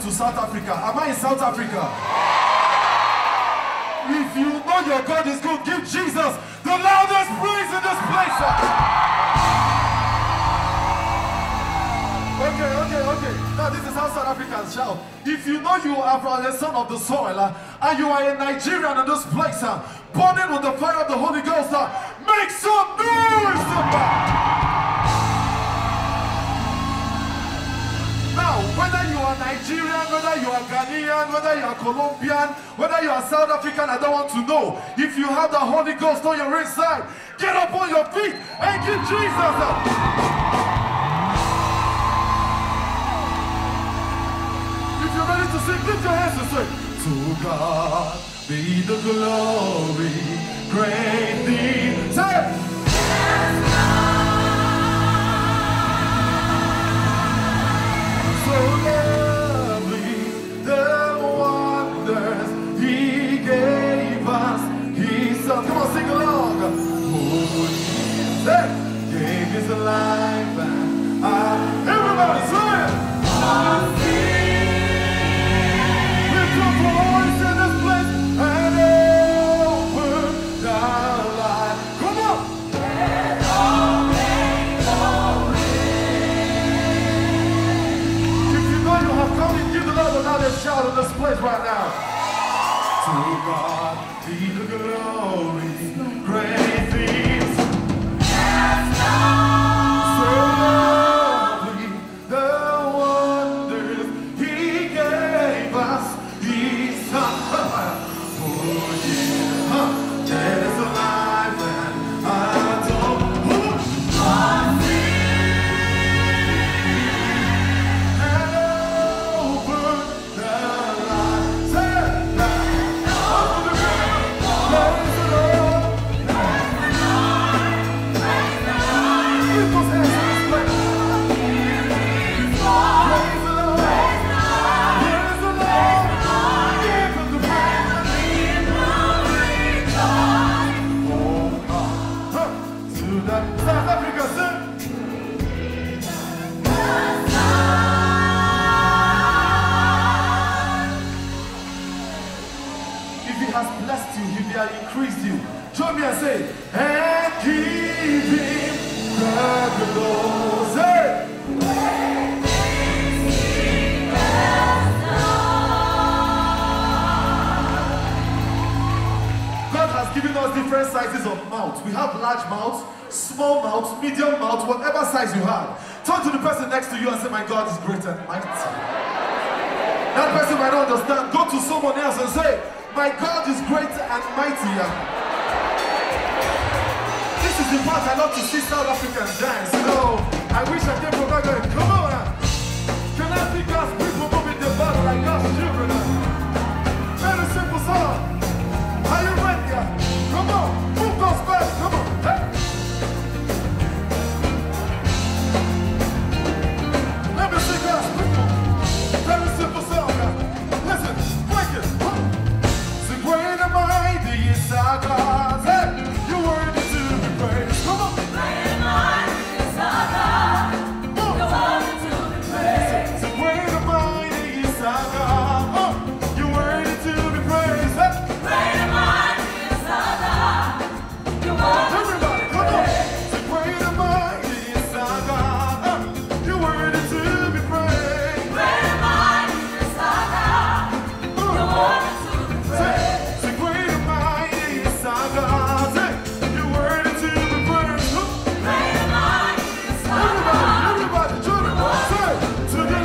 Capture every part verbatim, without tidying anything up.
coming to South Africa. Am I in South Africa? If you know your God is good, give Jesus the loudest praise in this place. Okay, okay, okay. Now this is how South Africans shout. If you know you are a son of the soil and you are a Nigerian in this place, born in with the fire of the Holy Ghost, make some noise. Whether you are Nigerian, whether you are Ghanaian, whether you are Colombian, whether you are South African, I don't want to know. If you have the Holy Ghost on your inside, get up on your feet and give Jesus up. If you're ready to sing, lift your hands and say, to God be the glory, great things. Say it. So lovely, the wonders He gave us, His Son. Come on, sing along. Who He gave His life, and I, everybody, sing it. Shout in this place right now. To God be the glory, great things. So lovely, the wonders He gave us, His Son. Oh yeah, that is alive and I don't want to see. Increase you. Join me and say, and give Him the glory. Say, great things He has done. God has given us different sizes of mouths. We have large mouths, small mouths, medium mouths, whatever size you have. Turn to the person next to you and say, my God is great and mighty. That person might not understand. Go to someone else and say, my God is great and mighty. This is the part I love to see South Africans dance. No, I wish I came from Ghana. Come on, can I see God's people moving their body like God's children? Very simple song. Are you ready? Come on, move those fast. Come on, hey. Let me see God's people. Very simple song. Listen, break it. Great and mighty is our God, and You're worthy to be praised. Come on. Great and mighty is our God, You're worthy to be praised. So great and mighty is our God, oh, You're worthy to be praised. Great and mighty is our God, You're worthy to be praised. So great and mighty is our God, oh, You're worthy to be praised. Great and mighty is our God, You're worthy to be praised. To the left,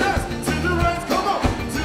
yes, to the right, come on. To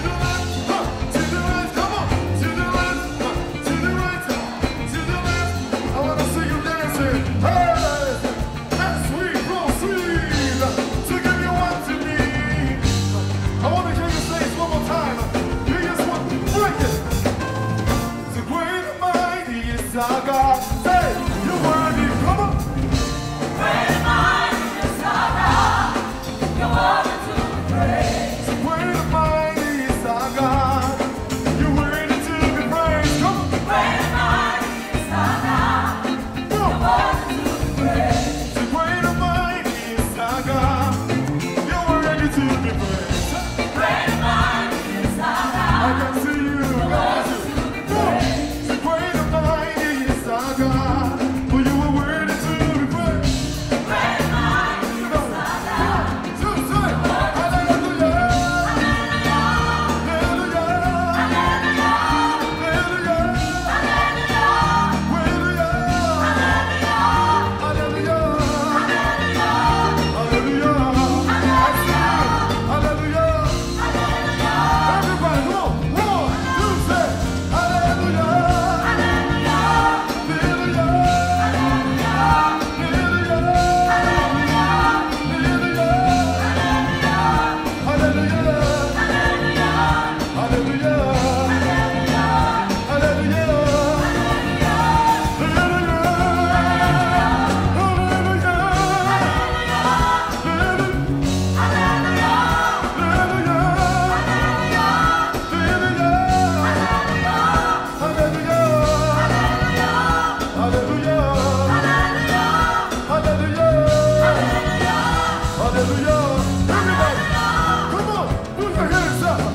Let's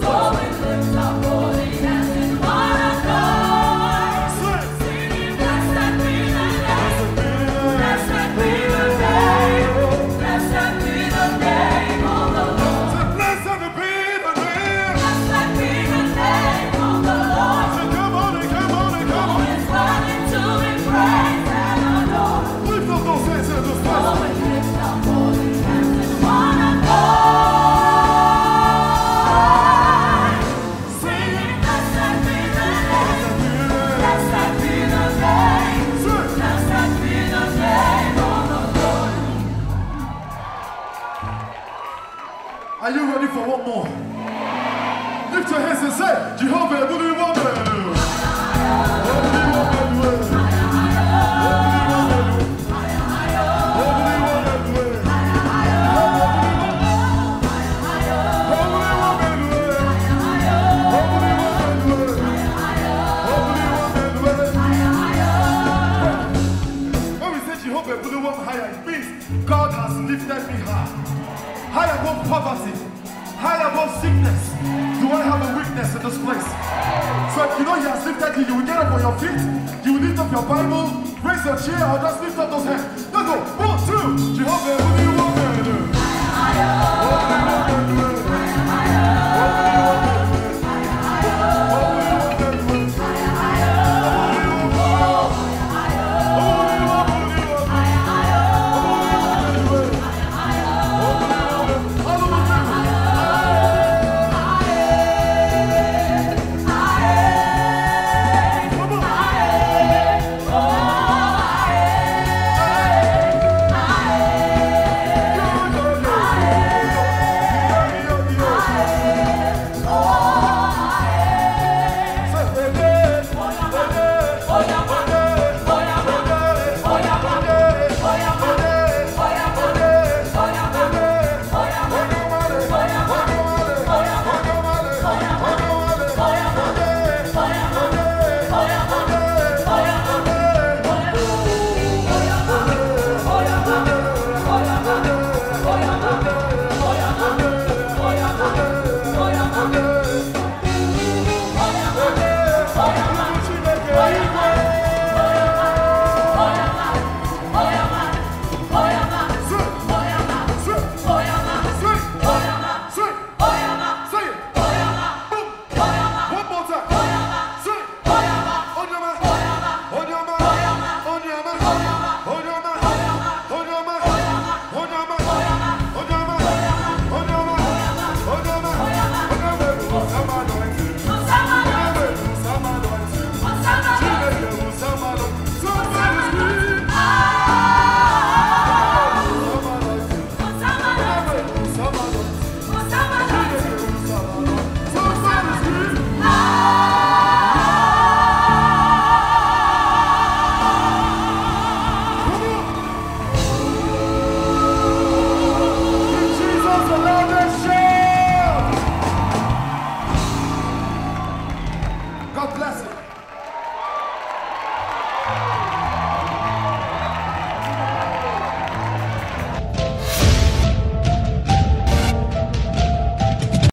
go. Are you ready for one more? Yeah. Lift your hands and say, Jehovah, what do you want me to do? What do you want me to do? High above poverty, high above sickness. You won't have a weakness in this place. So if you know he has lifted you, you will get up on your feet, you will lift up your Bible, raise your chair, or just lift up those hands. Let's go. One, two, Jehovah, what do you